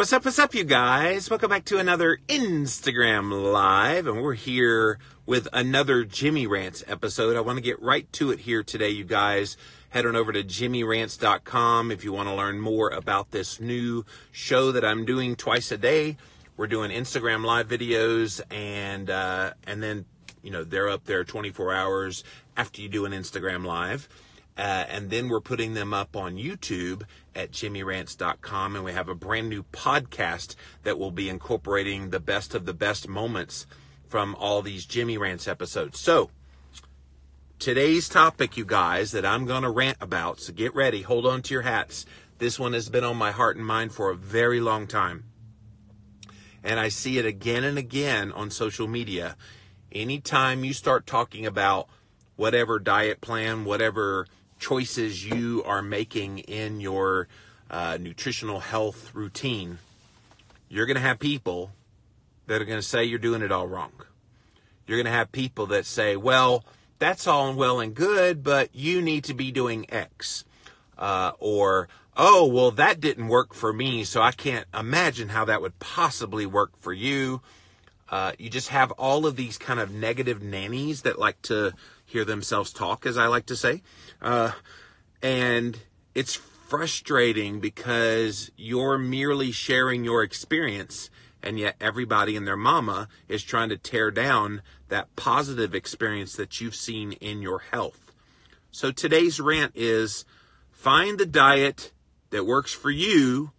What's up, you guys? Welcome back to another Instagram Live, and we're here with another Jimmy Rants episode. I want to get right to it here today, you guys. Head on over to JimmyRants.com if you want to learn more about this new show that I'm doing twice a day. We're doing Instagram Live videos, and then, you know, they're up there 24 hours after you do an Instagram Live. And then we're putting them up on YouTube at JimmyRants.com. And we have a brand new podcast that will be incorporating the best of the best moments from all these Jimmy Rants episodes. So today's topic, you guys, that I'm going to rant about. So get ready. Hold on to your hats. This one has been on my heart and mind for a very long time. And I see it again and again on social media. Anytime you start talking about whatever diet plan, whatever choices you are making in your nutritional health routine, you're going to have people that are going to say you're doing it all wrong. You're going to have people that say, well, that's all well and good, but you need to be doing X. Or, oh, well, that didn't work for me, so I can't imagine how that would possibly work for you. You just have all of these kind of negative nannies that like to hear themselves talk, as I like to say. And it's frustrating because you're merely sharing your experience, and yet everybody and their mama is trying to tear down that positive experience that you've seen in your health. So today's rant is find the diet that works for you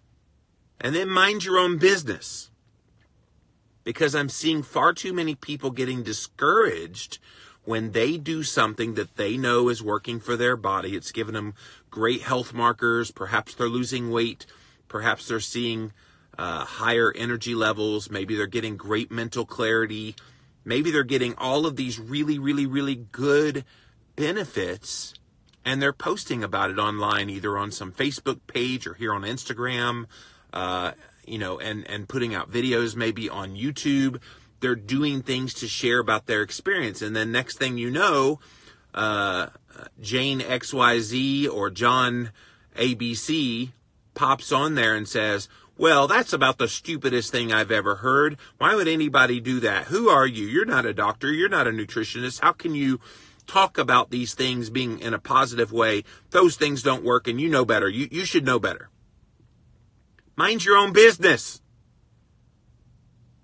and then mind your own business. Because I'm seeing far too many people getting discouraged when they do something that they know is working for their body. It's giving them great health markers. Perhaps they're losing weight. Perhaps they're seeing higher energy levels. Maybe they're getting great mental clarity. Maybe they're getting all of these really, really, really good benefits, and they're posting about it online, either on some Facebook page or here on Instagram, you know, and putting out videos maybe on YouTube. They're doing things to share about their experience. And then next thing you know, Jane XYZ or John ABC pops on there and says, well, that's about the stupidest thing I've ever heard. Why would anybody do that? Who are you? You're not a doctor. You're not a nutritionist. How can you talk about these things being in a positive way? Those things don't work, and you know better. You should know better. Mind your own business.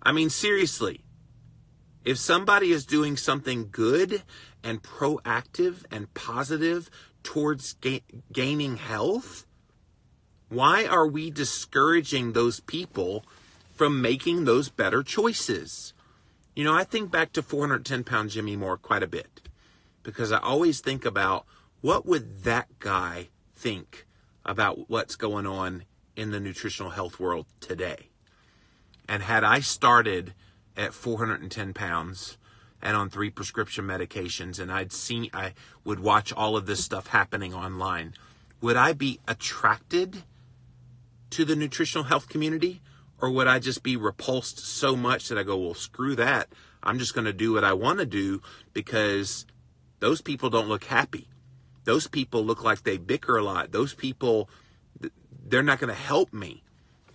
I mean, seriously, if somebody is doing something good and proactive and positive towards gaining health, why are we discouraging those people from making those better choices? You know, I think back to 410-pound Jimmy Moore quite a bit, because I always think about what would that guy think about what's going on in the nutritional health world today. And had I started at 410 pounds and on 3 prescription medications, and I would watch all of this stuff happening online, would I be attracted to the nutritional health community? Or would I just be repulsed so much that I go, well, screw that. I'm just going to do what I want to do, because those people don't look happy. Those people look like they bicker a lot. Those people, they're not going to help me.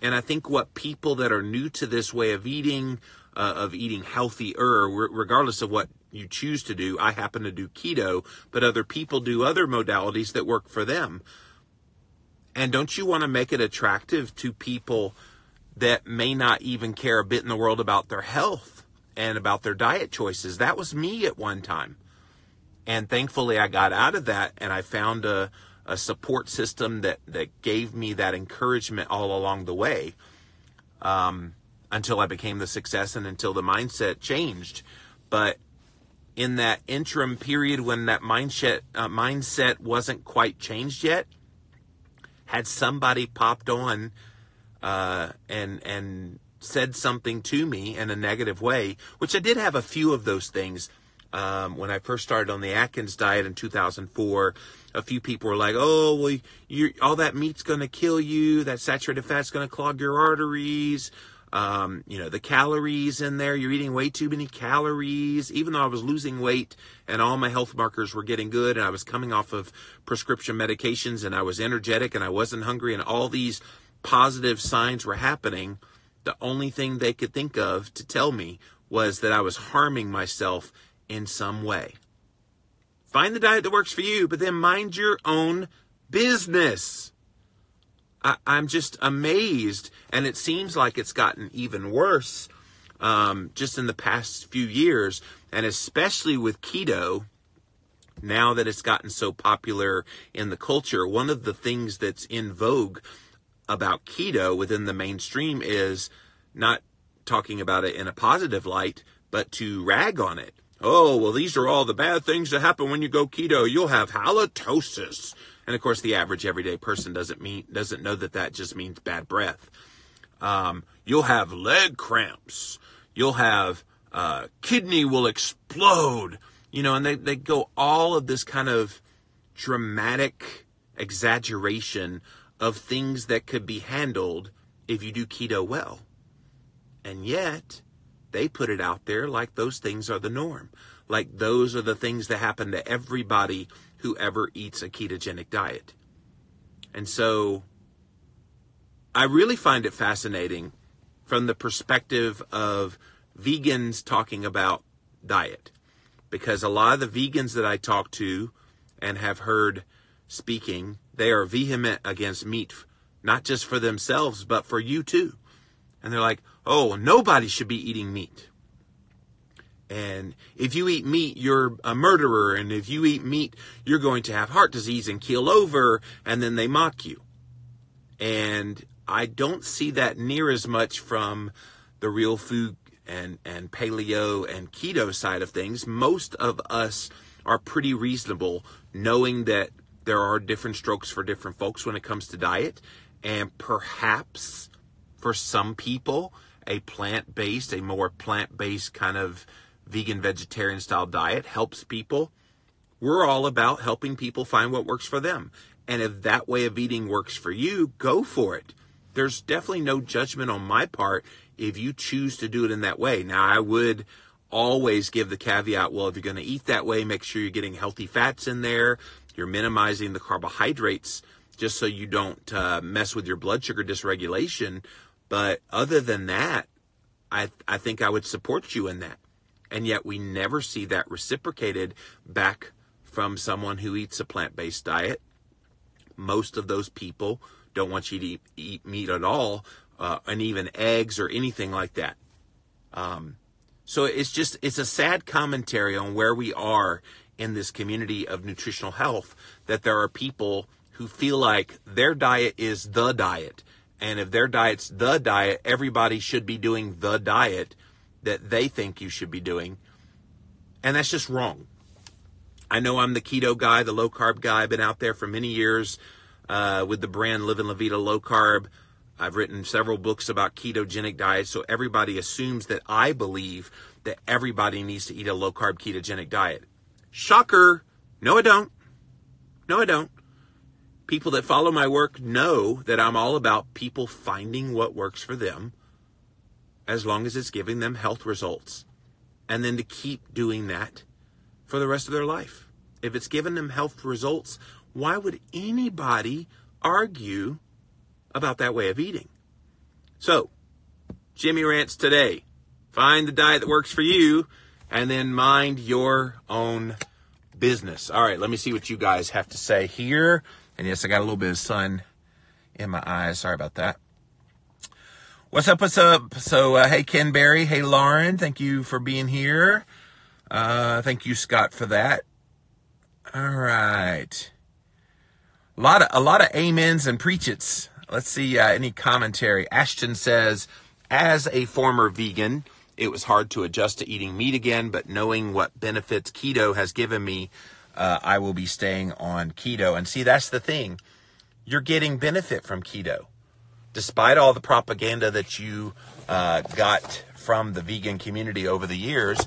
And I think what people that are new to this way of eating healthier, regardless of what you choose to do, I happen to do keto, but other people do other modalities that work for them. And don't you want to make it attractive to people that may not even care a bit in the world about their health and about their diet choices? That was me at one time. And thankfully I got out of that, and I found a support system that gave me that encouragement all along the way, until I became the success and until the mindset changed. But in that interim period when that mindset wasn't quite changed yet, had somebody popped on and said something to me in a negative way, which I did have a few of those things. When I first started on the Atkins diet in 2004, a few people were like, oh, well, all that meat's going to kill you. That saturated fat's going to clog your arteries. You know, the calories in there, you're eating way too many calories. Even though I was losing weight and all my health markers were getting good, and I was coming off of prescription medications, and I was energetic, and I wasn't hungry, and all these positive signs were happening, the only thing they could think of to tell me was that I was harming myself in some way. Find the diet that works for you, but then mind your own business. I'm just amazed, and it seems like it's gotten even worse just in the past few years, and especially with keto, now that it's gotten so popular in the culture. One of the things that's in vogue about keto within the mainstream is not talking about it in a positive light, but to rag on it. Oh, well, these are all the bad things that happen when you go keto. You'll have halitosis. And of course, the average everyday person doesn't know that that just means bad breath. You'll have leg cramps. You'll have kidney will explode. You know, and they go all of this kind of dramatic exaggeration of things that could be handled if you do keto well. And yet, they put it out there like those things are the norm. Like those are the things that happen to everybody who ever eats a ketogenic diet. And so I really find it fascinating from the perspective of vegans talking about diet. Because a lot of the vegans that I talk to and have heard speaking, they are vehement against meat, not just for themselves, but for you too. And they're like, oh, nobody should be eating meat. And if you eat meat, you're a murderer. And if you eat meat, you're going to have heart disease and keel over. And then they mock you. And I don't see that near as much from the real food and paleo and keto side of things. Most of us are pretty reasonable, knowing that there are different strokes for different folks when it comes to diet. And perhaps for some people, a more plant-based kind of vegan, vegetarian style diet helps people. We're all about helping people find what works for them. And if that way of eating works for you, go for it. There's definitely no judgment on my part if you choose to do it in that way. Now, I would always give the caveat, well, if you're going to eat that way, make sure you're getting healthy fats in there. You're minimizing the carbohydrates just so you don't mess with your blood sugar dysregulation. But other than that, I think I would support you in that. And yet we never see that reciprocated back from someone who eats a plant-based diet. Most of those people don't want you to eat meat at all, and even eggs or anything like that. So it's a sad commentary on where we are in this community of nutritional health, that there are people who feel like their diet is the diet. And if their diet's the diet, everybody should be doing the diet that they think you should be doing. And that's just wrong. I know I'm the keto guy, the low carb guy. I've been out there for many years with the brand Livin' La Vida Low Carb. I've written several books about ketogenic diets. So everybody assumes that I believe that everybody needs to eat a low carb ketogenic diet. Shocker. No, I don't. No, I don't. People that follow my work know that I'm all about people finding what works for them, as long as it's giving them health results, and then to keep doing that for the rest of their life. If it's giving them health results, why would anybody argue about that way of eating? So, Jimmy Rants today. Find the diet that works for you, and then mind your own business. All right, let me see what you guys have to say here. And yes, I got a little bit of sun in my eyes. Sorry about that. What's up? What's up? So, hey, Ken Berry. Hey, Lauren. Thank you for being here. Thank you, Scott, for that. All right. A lot of amens and preach-its. Let's see any commentary. Ashton says, as a former vegan, it was hard to adjust to eating meat again, but knowing what benefits keto has given me, I will be staying on keto. And see, that's the thing. You're getting benefit from keto. Despite all the propaganda that you got from the vegan community over the years,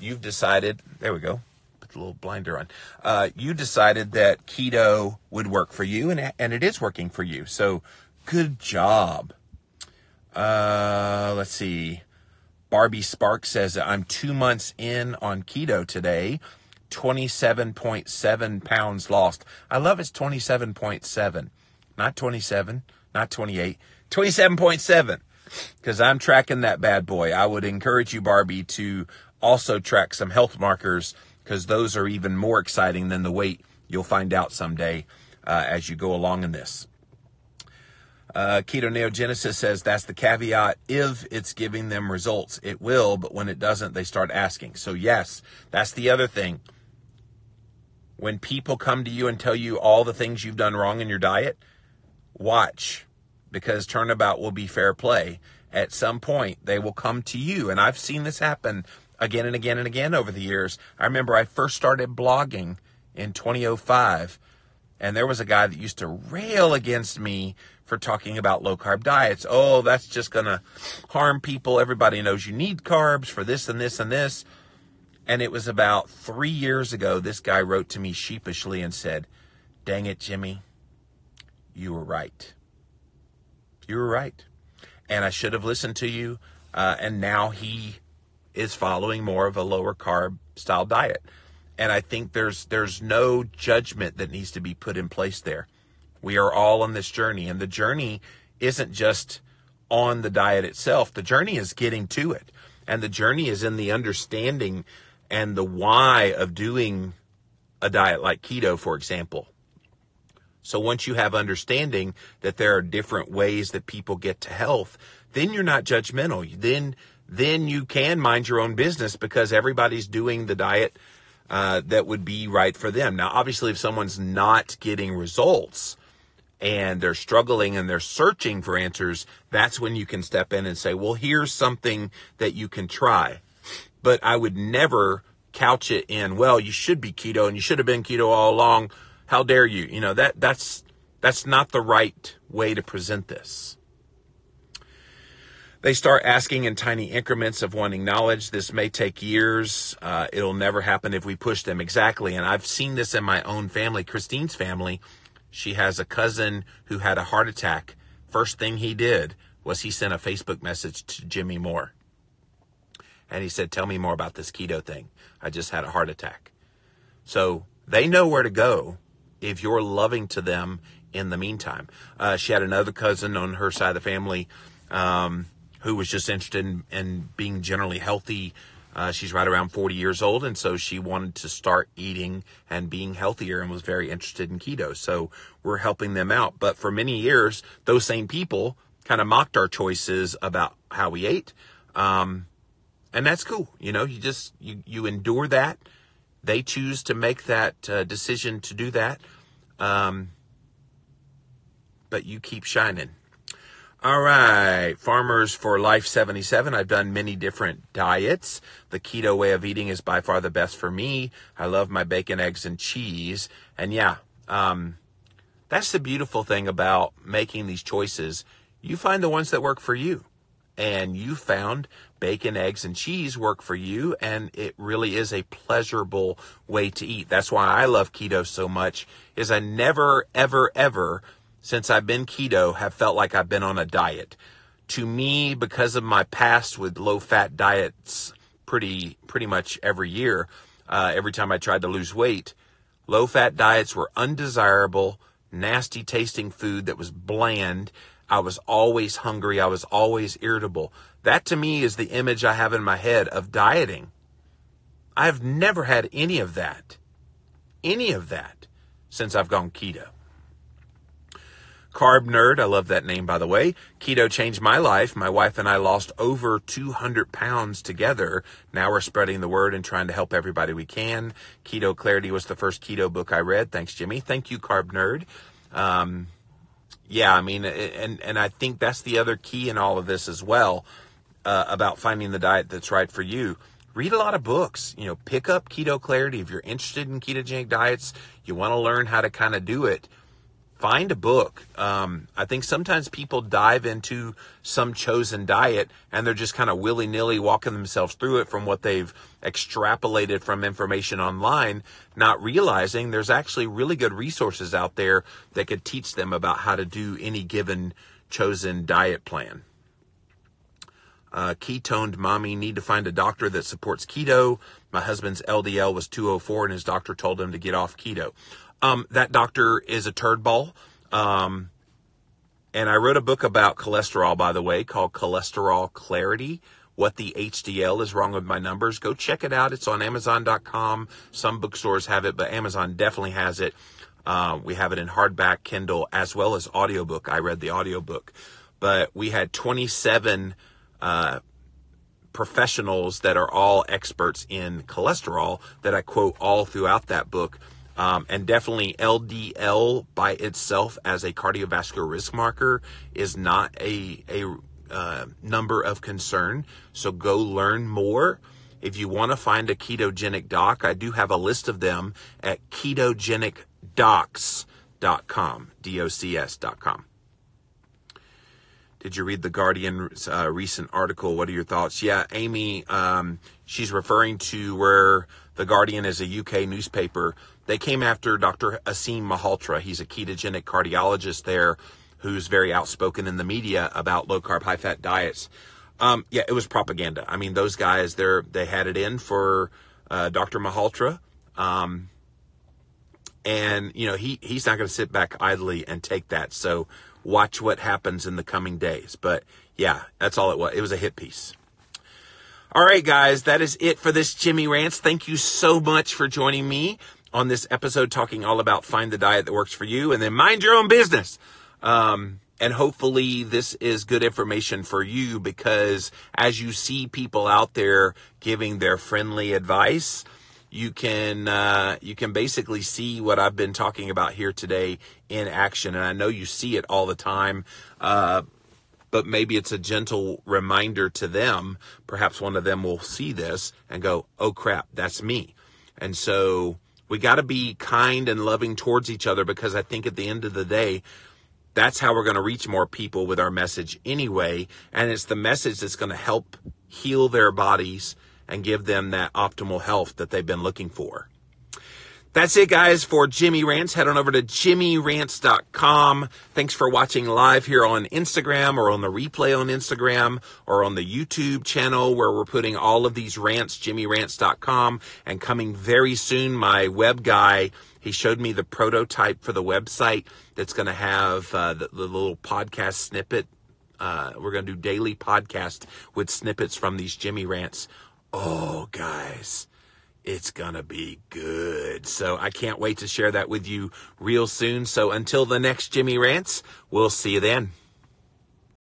you've decided, there we go, put the little blinder on, you decided that keto would work for you, and it is working for you. So good job. Let's see. Barbie Spark says, I'm 2 months in on keto today. 27.7 pounds lost. I love it's 27.7, not 27, not 28, 27.7, because I'm tracking that bad boy. I would encourage you, Barbie, to also track some health markers, because those are even more exciting than the weight. You'll find out someday as you go along in this. Keto Neogenesis says that's the caveat. If it's giving them results, it will, but when it doesn't, they start asking. So yes, that's the other thing. When people come to you and tell you all the things you've done wrong in your diet, watch, because turnabout will be fair play. At some point, they will come to you, and I've seen this happen again and again and again over the years. I remember I first started blogging in 2005, and there was a guy that used to rail against me for talking about low-carb diets. Oh, that's just going to harm people. Everybody knows you need carbs for this and this and this. And it was about 3 years ago, this guy wrote to me sheepishly and said, "Dang it, Jimmy, you were right. You were right. And I should have listened to you." And now he is following more of a lower carb style diet. And I think there's no judgment that needs to be put in place there. We are all on this journey, and the journey isn't just on the diet itself. The journey is getting to it, and the journey is in the understanding and the why of doing a diet like keto, for example. So once you have understanding that there are different ways that people get to health, then you're not judgmental. Then you can mind your own business, because everybody's doing the diet that would be right for them. Now, obviously, if someone's not getting results and they're struggling and they're searching for answers, that's when you can step in and say, well, here's something that you can try. But I would never couch it in, well, you should be keto and you should have been keto all along. How dare you? You know, that's not the right way to present this. They start asking in tiny increments of wanting knowledge. This may take years. It'll never happen if we push them. Exactly. And I've seen this in my own family, Christine's family. She has a cousin who had a heart attack. First thing he did was he sent a Facebook message to Jimmy Moore. And he said, "Tell me more about this keto thing. I just had a heart attack." So they know where to go if you're loving to them in the meantime. She had another cousin on her side of the family who was just interested in being generally healthy. She's right around 40 years old, and so she wanted to start eating and being healthier and was very interested in keto. So we're helping them out. But for many years, those same people kind of mocked our choices about how we ate. And that's cool. You know, you endure that. They choose to make that decision to do that. But you keep shining. All right, Farmers for Life 77. I've done many different diets. The keto way of eating is by far the best for me. I love my bacon, eggs, and cheese. And yeah, that's the beautiful thing about making these choices. You find the ones that work for you. And you found bacon, eggs, and cheese work for you. And it really is a pleasurable way to eat. That's why I love keto so much, is I never, ever, ever, since I've been keto, have felt like I've been on a diet. To me, because of my past with low-fat diets pretty much every year, every time I tried to lose weight, low-fat diets were undesirable, nasty-tasting food that was bland. I was always hungry. I was always irritable. That, to me, is the image I have in my head of dieting. I've never had any of that, since I've gone keto. Carb Nerd, I love that name, by the way. Keto changed my life. My wife and I lost over 200 pounds together. Now we're spreading the word and trying to help everybody we can. Keto Clarity was the first keto book I read. Thanks, Jimmy. Thank you, Carb Nerd. Yeah, I mean, and I think that's the other key in all of this as well, about finding the diet that's right for you. Read a lot of books. You know, pick up Keto Clarity. If you're interested in ketogenic diets, you want to learn how to kind of do it, find a book. I think sometimes people dive into some chosen diet and they're just kind of willy-nilly walking themselves through it from what they've extrapolated from information online, not realizing there's actually really good resources out there that could teach them about how to do any given chosen diet plan. Ketoned mommy, need to find a doctor that supports keto. My husband's LDL was 204 and his doctor told him to get off keto. That doctor is a turd ball. And I wrote a book about cholesterol, by the way, called Cholesterol Clarity, What the HDL Is Wrong With My Numbers. Go check it out. It's on Amazon.com. Some bookstores have it, but Amazon definitely has it. We have it in hardback, Kindle, as well as audiobook. I read the audiobook. But we had 27 professionals that are all experts in cholesterol that I quote all throughout that book. And definitely LDL by itself as a cardiovascular risk marker is not a number of concern. So go learn more. If you want to find a ketogenic doc, I do have a list of them at ketogenicdocs.com, DOCS.com. Did you read The Guardian's recent article? What are your thoughts? Yeah, Amy, she's referring to where The Guardian is a UK newspaper. They came after Dr. Aseem Malhotra. He's a ketogenic cardiologist there who's very outspoken in the media about low-carb, high-fat diets. Yeah, it was propaganda. I mean, those guys, they had it in for Dr. Malhotra. And, you know, he's not going to sit back idly and take that. So watch what happens in the coming days. But yeah, that's all it was. It was a hit piece. All right, guys, that is it for this Jimmy Rants. Thank you so much for joining me on this episode, talking all about find the diet that works for you and then mind your own business. And hopefully this is good information for you, because as you see people out there giving their friendly advice, you can basically see what I've been talking about here today in action. And I know you see it all the time, but maybe it's a gentle reminder to them. Perhaps one of them will see this and go, oh crap, that's me. And so we got to be kind and loving towards each other, because I think at the end of the day, that's how we're going to reach more people with our message anyway. And it's the message that's going to help heal their bodies and give them that optimal health that they've been looking for. That's it, guys, for Jimmy Rants. Head on over to JimmyRants.com. Thanks for watching live here on Instagram, or on the replay on Instagram, or on the YouTube channel where we're putting all of these rants, JimmyRants.com. And coming very soon, my web guy, he showed me the prototype for the website that's going to have the little podcast snippet. We're going to do daily podcast with snippets from these Jimmy Rants. Oh, guys, it's going to be good. So I can't wait to share that with you real soon. So until the next Jimmy Rants, we'll see you then.